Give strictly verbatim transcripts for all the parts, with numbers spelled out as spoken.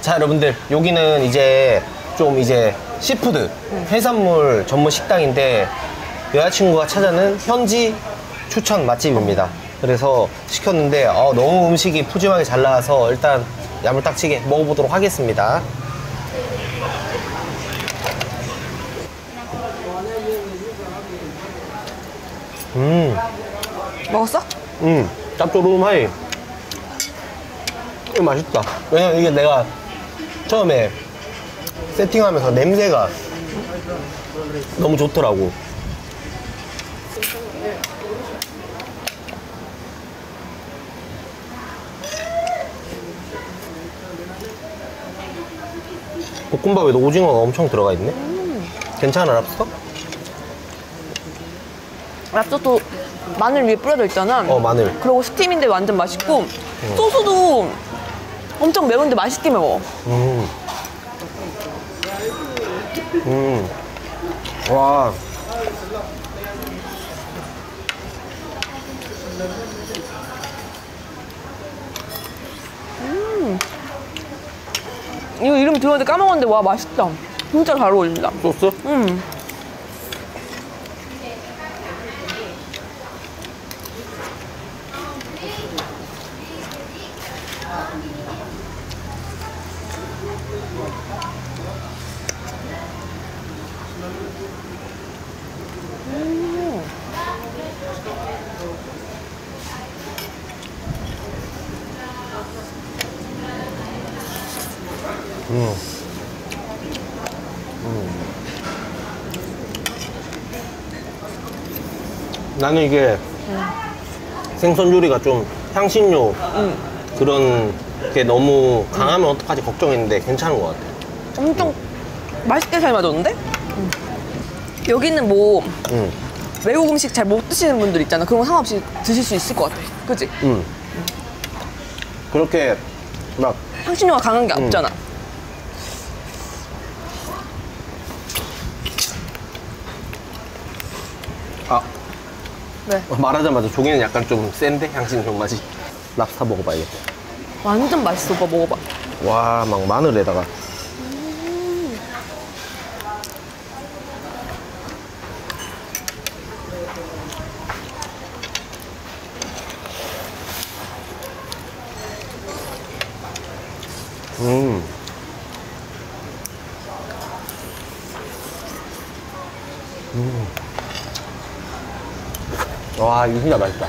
자, 여러분들 여기는 이제 좀 이제 시푸드 해산물 전문 식당인데 여자친구가 찾아는 현지 추천 맛집입니다. 그래서 시켰는데 어, 너무 음식이 푸짐하게 잘 나와서 일단 야물딱지게 먹어보도록 하겠습니다. 음. 먹었어? 음, 짭조름하이. 이거 맛있다. 왜냐면 이게 내가 처음에 세팅하면서 냄새가 너무 좋더라고. 볶음밥에도 오징어가 엄청 들어가 있네. 음. 괜찮아, 랍스터? 랍스터도 마늘 위에 뿌려져 있잖아. 어, 마늘. 그리고 스팀인데 완전 맛있고 음. 소스도 엄청 매운데 맛있게 매워. 음. 음. 와. 음. 이거 이름 들었는데 까먹었는데 와 맛있다. 진짜 잘 어울린다. 소스? 음. 음. 음. 나는 이게 음. 생선 요리가 좀 향신료 음. 그런 게 너무 강하면 음. 어떡하지 걱정했는데 괜찮은 것 같아. 엄청 음. 맛있게 잘 맞았는데? 음. 여기는 뭐 음. 외국 음식 잘 못 드시는 분들 있잖아. 그런 거 상관없이 드실 수 있을 것 같아. 그치? 음. 음. 그렇게 막 향신료가 강한 게 음. 없잖아. 아, 네. 말하자마자 조개는 약간 좀 센데? 향신료 맛이. 랍스터 먹어봐야겠다. 완전 맛있어. 오빠 먹어봐. 와, 막 마늘에다가 음. 음. 음. 와, 이거 진짜 맛있다.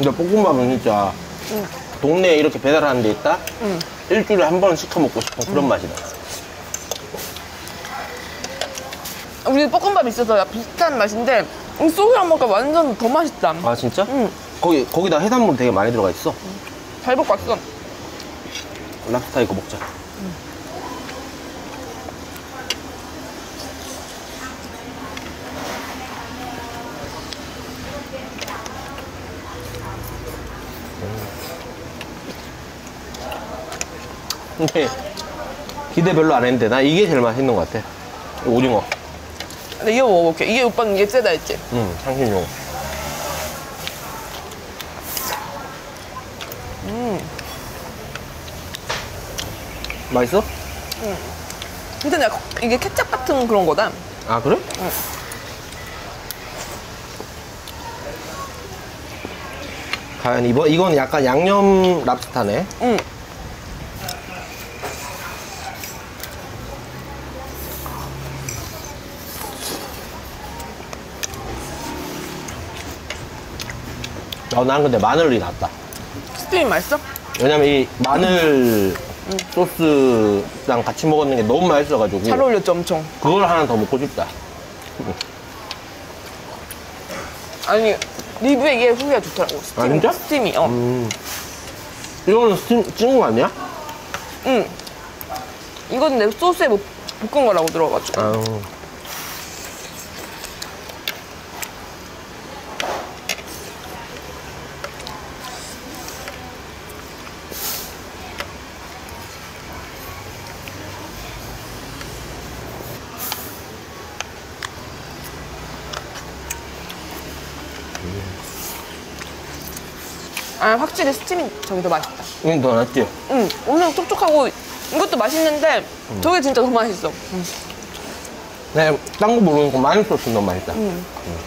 근데 볶음밥은 진짜 응. 동네에 이렇게 배달하는 데 있다? 응. 일주일에 한 번 시켜 먹고 싶은 그런 응. 맛이다. 우리 볶음밥 있어서 비슷한 맛인데 이 소스랑 먹으니까 완전 더 맛있다. 아 진짜? 응. 거기, 거기다 해산물 되게 많이 들어가 있어. 응. 잘 먹고 왔어. 랍스터 이거 먹자. 응. 근데 기대 별로 안 했는데 나 이게 제일 맛있는 것 같아. 오징어. 근데 이거 먹어볼게. 이게 오빠는 이게 세다 했지? 응, 향신료. 음. 맛있어? 응. 근데 나 이게 케첩 같은 그런 거다. 아, 그래? 응. 과연 이번 이건 약간 양념 랍스타네. 응. 어, 난 근데 마늘이 낫다. 스팀 맛있어? 왜냐면 이 마늘 응. 소스랑 같이 먹었는 게 너무 맛있어가지고 잘 어울렸죠 엄청. 그걸 하나 더 먹고 싶다. 아니 리뷰에 이게 후기가 좋더라고. 스팀, 아 진짜? 스팀이 어 음. 이거는 스팀 찍은 거 아니야? 응. 이건 내 소스에 뭐 볶은 거라고 들어가지고. 아유. 아, 확실히 스팀이 저게 더 맛있다. 응, 더 낫지? 응, 엄청 촉촉하고 이것도 맛있는데 음. 저게 진짜 더 맛있어. 응. 내가 딴 거 모르니까 마늘 소스 너무 맛있다. 음. 음.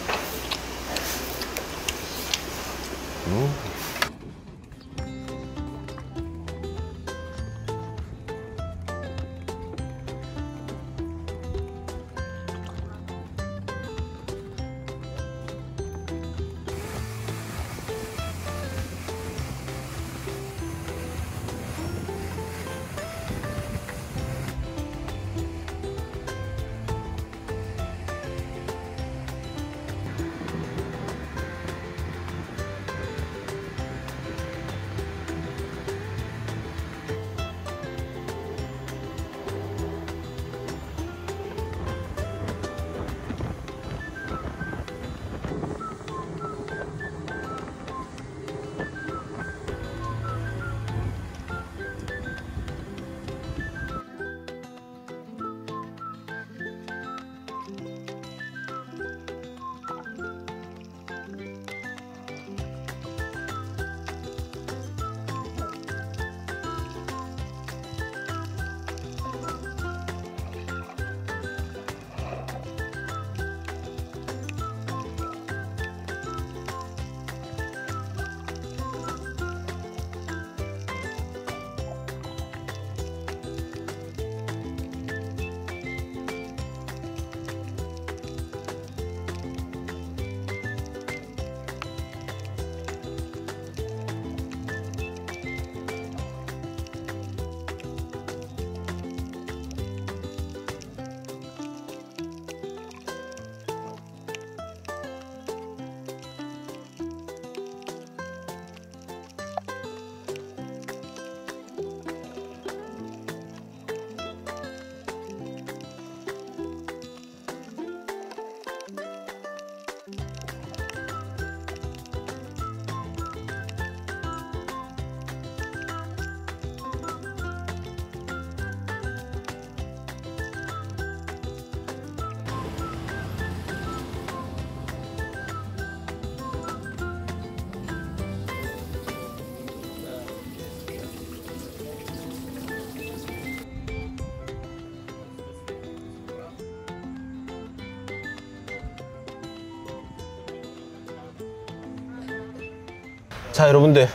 자 여러분들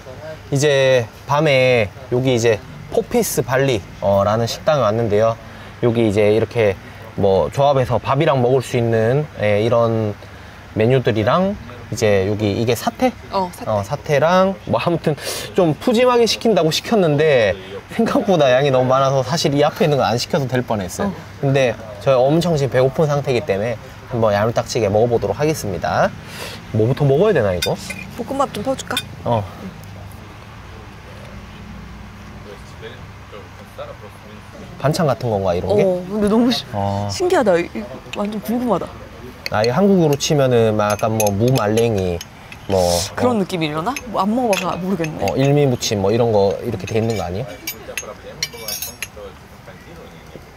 이제 밤에 여기 이제 포피스 발리 어, 라는 식당에 왔는데요. 여기 이제 이렇게 뭐 조합해서 밥이랑 먹을 수 있는 예, 이런 메뉴들이랑 이제 여기 이게 사태? 어, 사태. 어, 사태랑 뭐 아무튼 좀 푸짐하게 시킨다고 시켰는데 생각보다 양이 너무 많아서 사실 이 앞에 있는 거 안 시켜도 될 뻔했어요. 어. 근데 저희 엄청 지금 배고픈 상태이기 때문에 한번 야물딱지게 먹어보도록 하겠습니다. 뭐부터 먹어야 되나 이거? 볶음밥 좀 퍼줄까? 어. 응. 반찬 같은 건가 이런 게? 어, 근데 너무 시, 어. 신기하다. 완전 궁금하다. 아, 이 한국으로 치면은 막 약간 뭐 무 말랭이 뭐 그런 어. 느낌이려나? 뭐 안 먹어봐서 모르겠네. 어, 일미무침 뭐 이런 거 이렇게 돼 있는 거 아니야?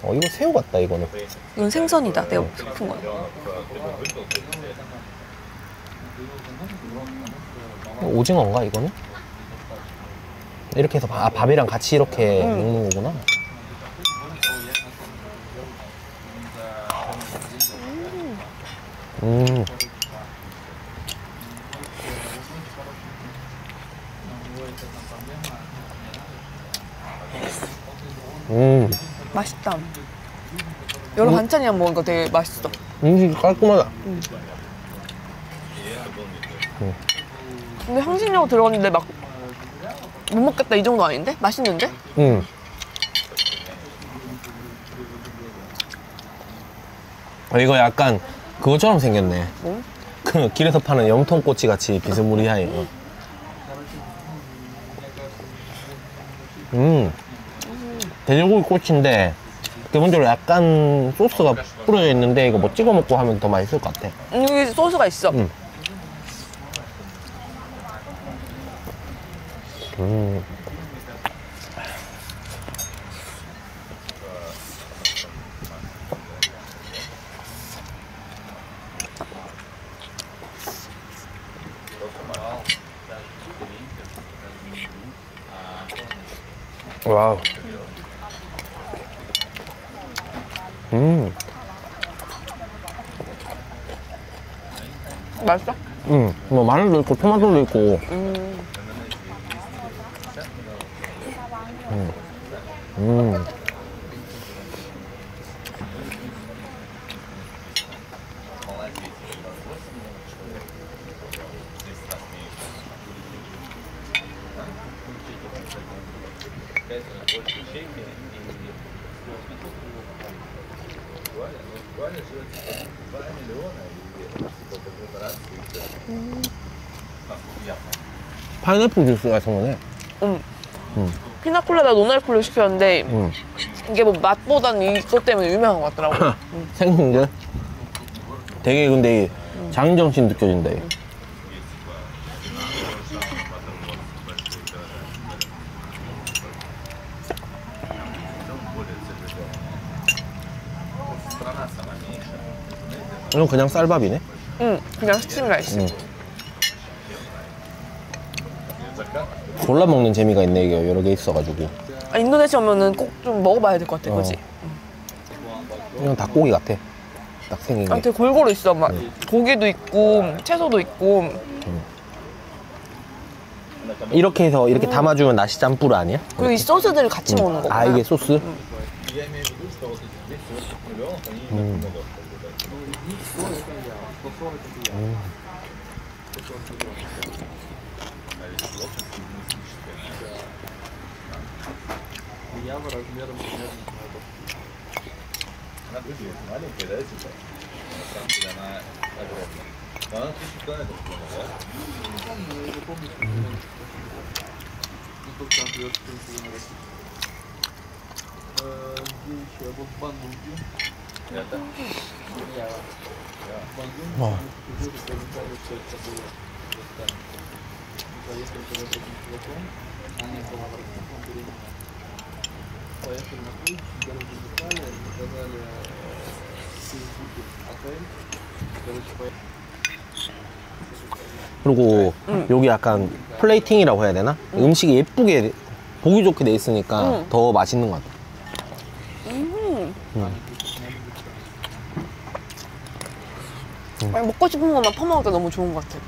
어, 이거 새우 같다, 이거는. 이건 생선이다, 내가 싶은 거야. 오징어인가, 이거는? 이렇게 해서 아, 밥이랑 같이 이렇게 음. 먹는 거구나. 음. 식감. 여러 음. 반찬이랑 먹으니까 되게 맛있어. 음식이 깔끔하다. 음. 음. 근데 향신료 들어갔는데 막 못 먹겠다 이 정도 아닌데? 맛있는데? 음. 이거 약간 그것처럼 생겼네. 뭐? 그 길에서 파는 염통꼬치 같이 비스무리하이. 음. 음. 돼지고기 꼬치인데 기본적으로 약간 소스가 뿌려져 있는데 이거 뭐 찍어 먹고 하면 더 맛있을 것 같아. 여기 소스가 있어. 음. 음. 와우. 음. 맛있어? 응. 뭐 마늘도 있고 토마토도 있고. 음. 음. 음. 파인애플 주스가 정말. 응. 응. 피나콜라다 노날콜로 시켰는데 응. 이게 뭐 맛보다는 이것 때문에 유명한 것 같더라고. 응. 생긴 되게 근데 응. 장정신 느껴진다. 응. 이건 그냥 쌀밥이네? 응, 그냥 스팀 라이스. 응. 골라 먹는 재미가 있네, 이게 여러 개 있어가지고. 아, 인도네시아 오면은 꼭 좀 먹어봐야 될 것 같아, 어. 그지? 응. 이건 닭고기 같아, 딱 생긴 게. 아, 되게 골고루 있어, 막 응. 고기도 있고, 채소도 있고. 응. 이렇게 해서 이렇게 음. 담아주면 나시 짬뿌르 아니야? 그리고 이렇게? 이 소스들을 같이 응. 먹는 거구나. 아, 이게 소스? 응. 음. 음. 와. 그리고 음. 여기 약간 플레이팅이라고 해야 되나? 음. 음식이 예쁘게 보기 좋게 돼 있으니까 음. 더 맛있는 것 같아. 음. 음. 음. 아니, 먹고 싶은 것만 퍼먹으니까 너무 좋은 것 같아.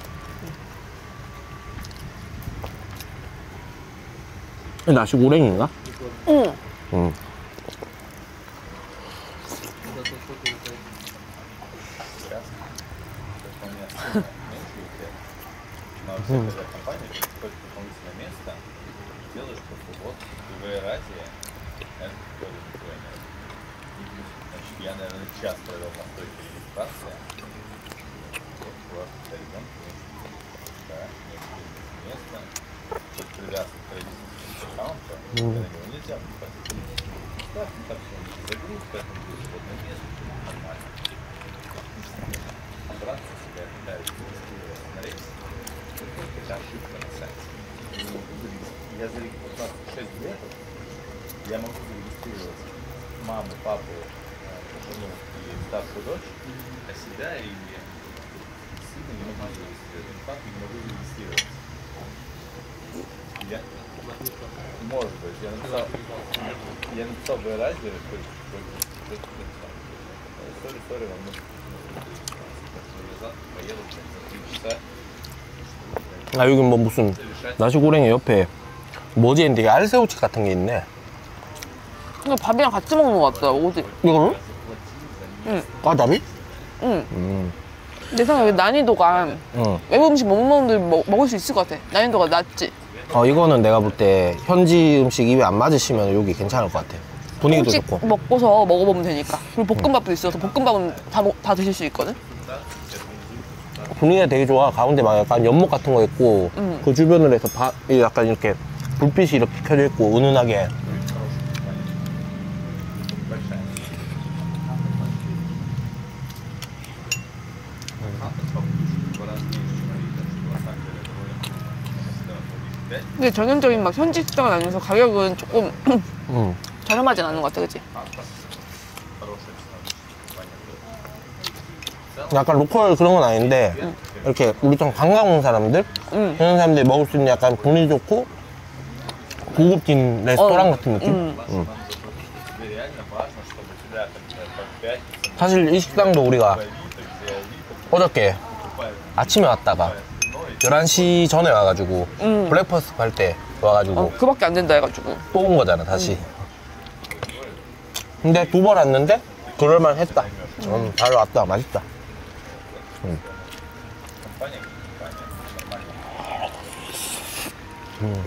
음. 나시 고랭인가? 응. 응. 음. 음. 아, 여기 뭐 무슨 나시고랭이 옆에 뭐지 되게 알새우칩 같은 게 있네. 근데 밥이랑 같이 먹는 것 같다, 오지? 이거는? 응. 까다미? 응. 음. 내 생각에 난이도가 응. 외국 음식 못 먹는 분들 먹, 먹을 수 있을 것 같아. 난이도가 낮지? 어, 이거는 내가 볼 때 현지 음식 입에 안 맞으시면 여기 괜찮을 것 같아. 분위기도 좋고. 먹고서 먹어보면 되니까. 그리고 볶음밥도 응. 있어서 볶음밥은 다, 다 드실 수 있거든? 분위기가 되게 좋아. 가운데 막 약간 연못 같은 거 있고 응. 그 주변으로 해서 바, 약간 이렇게 불빛이 이렇게 켜져 있고 은은하게. 근데 전형적인 막 현지 식당은 아니면서 가격은 조금 음. 저렴하진 않은 것 같아, 그치? 약간 로컬 그런 건 아닌데 음. 이렇게 우리처럼 관광 온 사람들? 음. 그런 사람들이 먹을 수 있는 약간 분위기 좋고 고급진 레스토랑 어. 같은 느낌? 음. 음. 사실 이 식당도 우리가 어저께 아침에 왔다가 열한 시 전에 와가지고 음. 블랙퍼스트 할 때 와가지고 어, 그밖에 안 된다 해가지고 또 온 거잖아 다시. 음. 근데 두 번 왔는데 그럴만 했다. 음. 음, 잘 왔다. 맛있다. 음. 음. 음.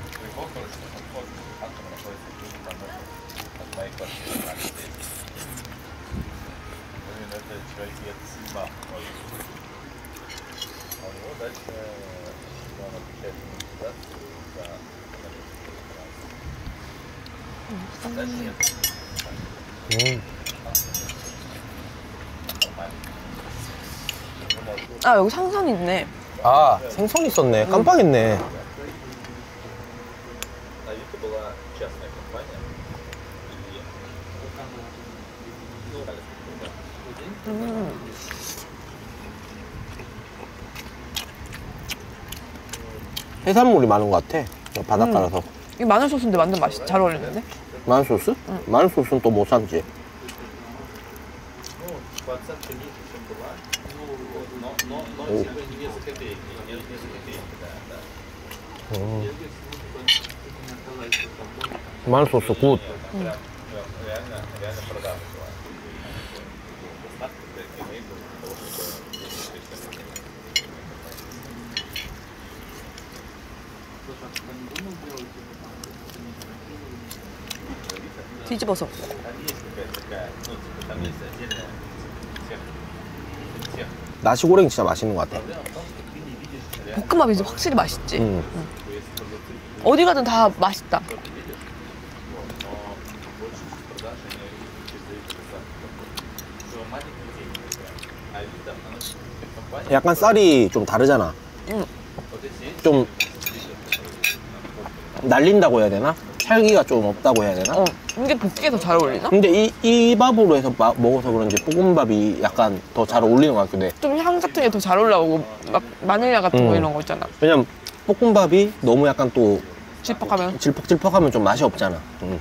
아 여기 생선 있네. 아 생선 있었네. 깜빡했네. 음. 음. 해산물이 많은 것 같아. 바닷가라서. 음. 이 마늘 소스인데 완전 맛이 잘 어울리는데? 마늘 소스? 응. 마늘 소스는 또 못 산지. 음. 마늘 소스 굿. 응. 뒤집어서. 음. 나시고랭이 진짜 맛있는 것 같아. 볶음밥이 이제 확실히 맛있지. 음. 음. 어디 가든 다 맛있다. 약간 쌀이 좀 다르잖아. 음. 좀 날린다고 해야 되나? 찰기가 좀 없다고 해야 되나? 어. 이게 볶기에 더 잘 어울리나? 근데 이, 이 밥으로 해서 마, 먹어서 그런지 볶음밥이 약간 더 잘 어울리는 것 같긴 해. 좀 향 같은 게 더 잘 올라오고 막 마늘야 같은 음. 거 이런 거 있잖아. 왜냐면 볶음밥이 너무 약간 또 질퍽하면? 질퍽질퍽하면 좀 맛이 없잖아. 음. 음. 음.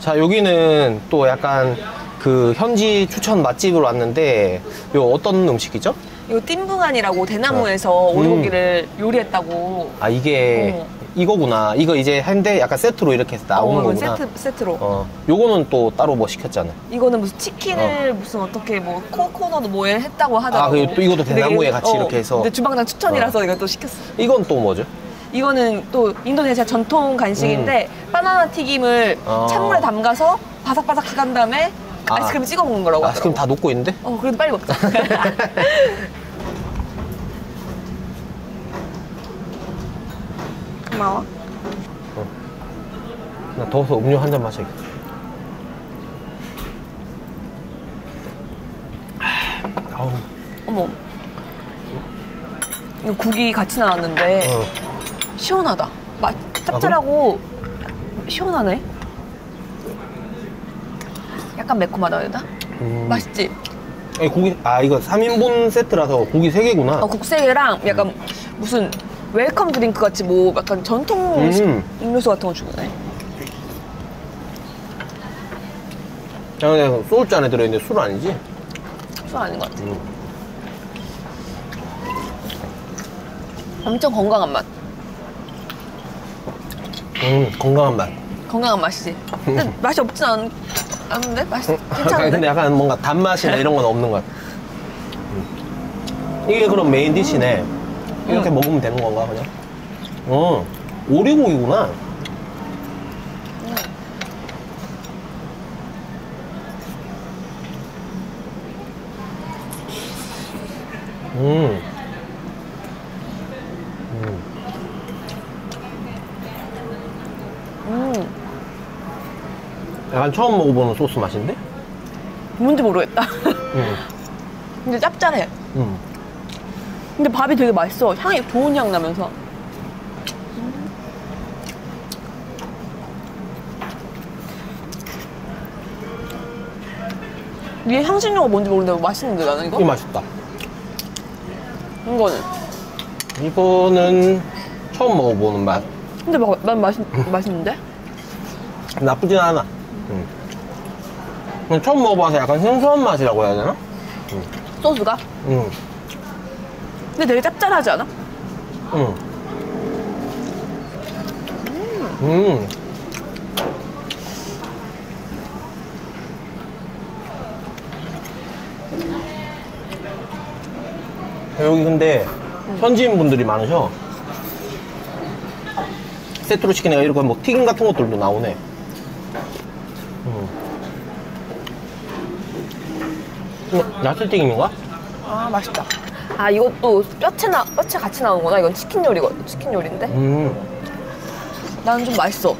자, 여기는 또 약간 그 현지 추천 맛집으로 왔는데 요 어떤 음식이죠? 요 띵붕안이라고 대나무에서 어. 오리고기를 음. 요리했다고. 아, 이게 어. 이거구나. 이거 이제 한데 약간 세트로 이렇게 해서 나오는 어, 거구나. 세트, 세트로. 어. 요거는 또 따로 뭐 시켰잖아. 이거는 무슨 치킨을 어. 무슨 어떻게 뭐 코코넛 뭐에 했다고 하더라고. 아, 그리고 또 이것도 대나무에 같이 어. 이렇게 해서. 근데 주방장 추천이라서 어. 이거 또 시켰어. 이건 또 뭐죠? 이거는 또 인도네시아 전통 간식인데 음. 바나나 튀김을 어. 찬물에 담가서 바삭바삭 간 다음에 아. 아이스크림 찍어 먹는 거라고. 아이스크림 다 녹고 있는데? 어, 그래도 빨리 먹자. 고마워. 어. 나 더워서 음료 한 잔 마셔야겠다. 아우. 어머. 이거 국이 같이 나왔는데 어. 시원하다. 맛 짭짤하고 아, 시원하네. 약간 매콤하다, 여기다? 음. 맛있지? 아니, 고기, 아, 이거 삼 인분 세트라서 고기 세 개구나. 어, 국 세 개랑 약간 음. 무슨 웰컴 드링크 같이 뭐 약간 전통 음. 음료수 같은 거 주네. 그냥 소주 안에 들어있는데 술 아니지? 술 아닌 것 같아. 음. 엄청 건강한 맛. 음, 건강한 맛. 건강한 맛이지. 근데 음. 맛이 없진 않... 아는데? 맛있, 괜찮은데? 근데 약간 뭔가 단맛이나 이런 건 없는 것 같아. 음. 이게 그럼 메인 디시네. 음. 이렇게 음. 먹으면 되는 건가, 그냥? 어, 오리고기구나. 음. 음. 약간 처음 먹어보는 소스 맛인데? 뭔지 모르겠다. 음. 근데 짭짤해. 음. 근데 밥이 되게 맛있어. 향이 좋은 향 나면서. 음. 이게 향신료가 뭔지 모르는데 맛있는데 나는 이거? 이거 맛있다. 이거는? 이거는 처음 먹어보는 맛. 근데 마, 난 맛있, 맛있는데? 나쁘진 않아. 음. 처음 먹어봐서 약간 생소한 맛이라고 해야 되나? 음. 소스가? 음. 근데 되게 짭짤하지 않아? 음. 음. 음. 여기 근데 현지인분들이 많으셔. 세트로 시킨 애가 이렇게 뭐 튀김 같은 것들도 나오네. 야채튀김인가? 아, 맛있다. 아, 이것도 뼈채 나, 뼈채 같이 나오는구나. 이건 치킨 요리거든. 치킨 요리인데? 음. 나는 좀 맛있어.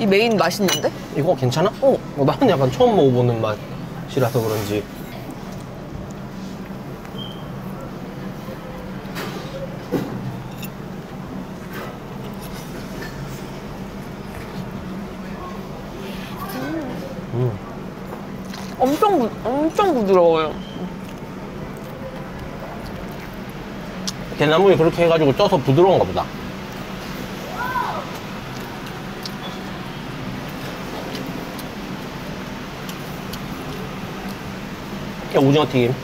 이 메인 맛있는데? 이거 괜찮아? 어. 어, 나는 약간 처음 먹어보는 맛이라서 그런지. 음. 엄청, 부, 엄청 부드러워요. 대나무에 그렇게 해가지고 쪄서 부드러운가 보다. 야, 오징어 튀김.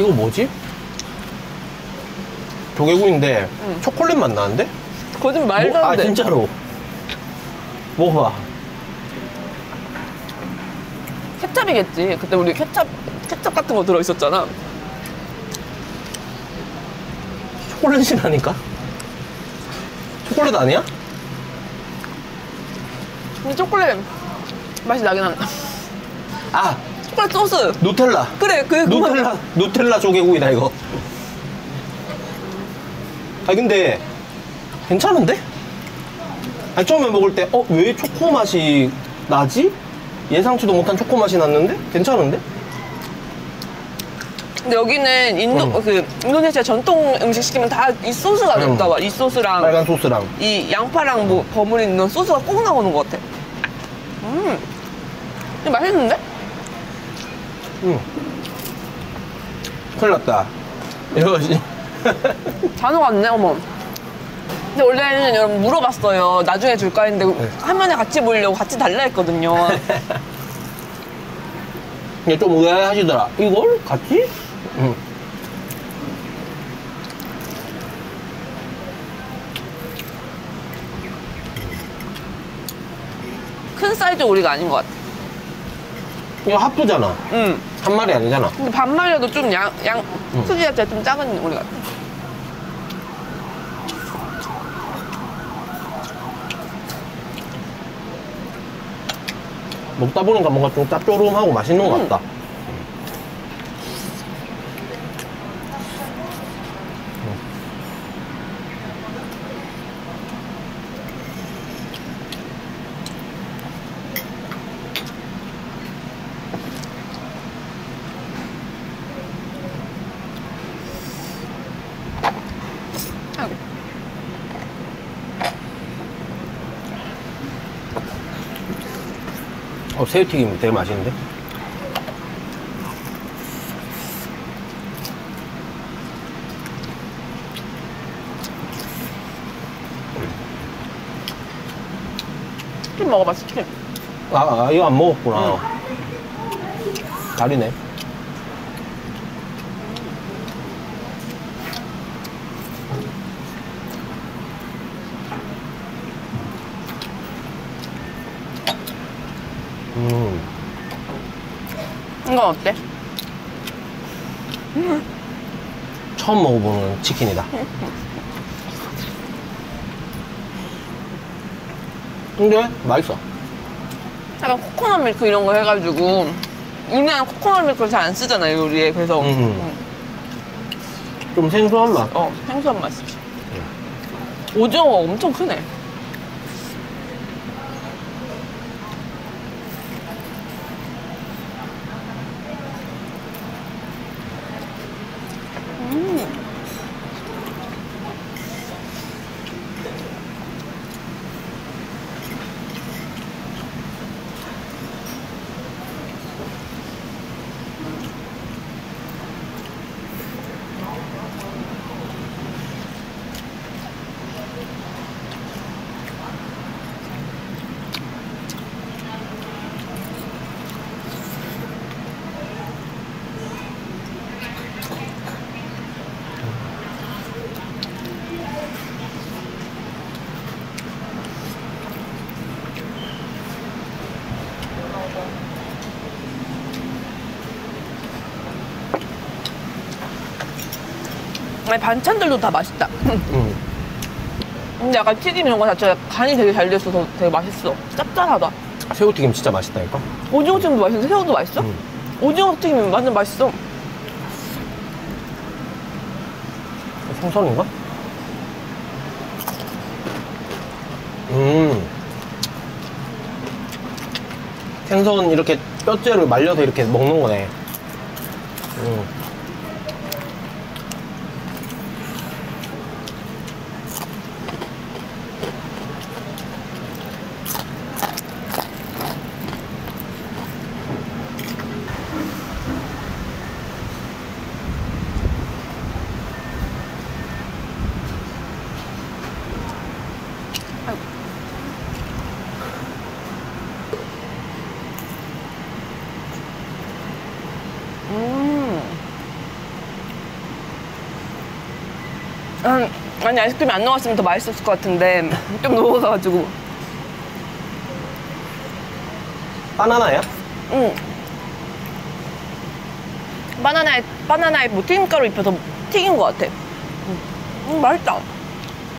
이거 뭐지? 조개구이인데 응. 초콜릿 맛 나는데? 거짓말도 안 돼. 아, 진짜로. 먹어봐. 케첩이겠지. 그때 우리 케첩, 케첩 같은 거 들어있었잖아. 초콜릿이 나니까? 초콜릿 아니야? 근데 초콜릿 맛이 나긴 한다. 아! 초콜릿 소스! 누텔라! 그래! 그게 누텔라! 누텔라 조개구이다 이거. 아, 근데 괜찮은데? 아니, 처음에 먹을 때 어? 왜 초코 맛이 나지? 예상치도 못한 초코 맛이 났는데? 괜찮은데? 근데 여기는 인도, 음. 그 인도네시아 전통 음식 시키면 다 이 소스가 음. 나온다. 이 소스랑 빨간 소스랑 이 양파랑 뭐 버무린 이런 소스가 꼭 나오는 것 같아. 음, 맛있는데? 음, 큰일 났다. 이거지. 다 녹았네, 어머. 근데 원래는 여러분 물어봤어요. 나중에 줄까 했는데 네. 화면에 같이 보이려고 같이 달라 했거든요. 근데 좀 의아해하시더라. 이걸 같이? 응. 큰 사이즈 오리가 아닌 것 같아. 이거 핫도잖아. 응. 한 마리 아니잖아. 근데 반마리라도 좀 양, 양, 응. 크기 자체가 좀 작은 오리 같아. 먹다 보니까 뭔가 좀 짭조름하고 맛있는 음. 것 같다. 어, 새우튀김 되게 맛있는데? 치킨 먹어봐, 치킨. 아, 아 이거 안 먹었구나. 응. 다리네. 음. 이건 어때? 음. 처음 먹어보는 치킨이다. 근데 맛있어. 약간 코코넛 밀크 이런 거 해가지고 우리는 코코넛 밀크를 잘 안 쓰잖아요, 요리에. 그래서 음. 음. 좀 생소한 맛. 어, 생소한 맛이지. 음. 오징어가 엄청 크네. 아니, 반찬들도 다 맛있다. 음. 근데 약간 튀김 이런 거 자체가 간이 되게 잘 돼있어서 되게 맛있어. 짭짤하다. 새우튀김 진짜 맛있다니까? 오징어 튀김도 맛있는데 새우도 맛있어? 음. 오징어 튀김이 완전 맛있어. 생선인가? 음. 생선 이렇게 뼈째를 말려서 이렇게 먹는 거네. 음. 음. 아니, 아이스크림이 안 녹았으면 더 맛있었을 것 같은데 좀 녹아가지고. 바나나야? 응. 바나나에 바나나에 뭐 튀김가루 입혀서 튀긴 것 같아. 음, 맛있다.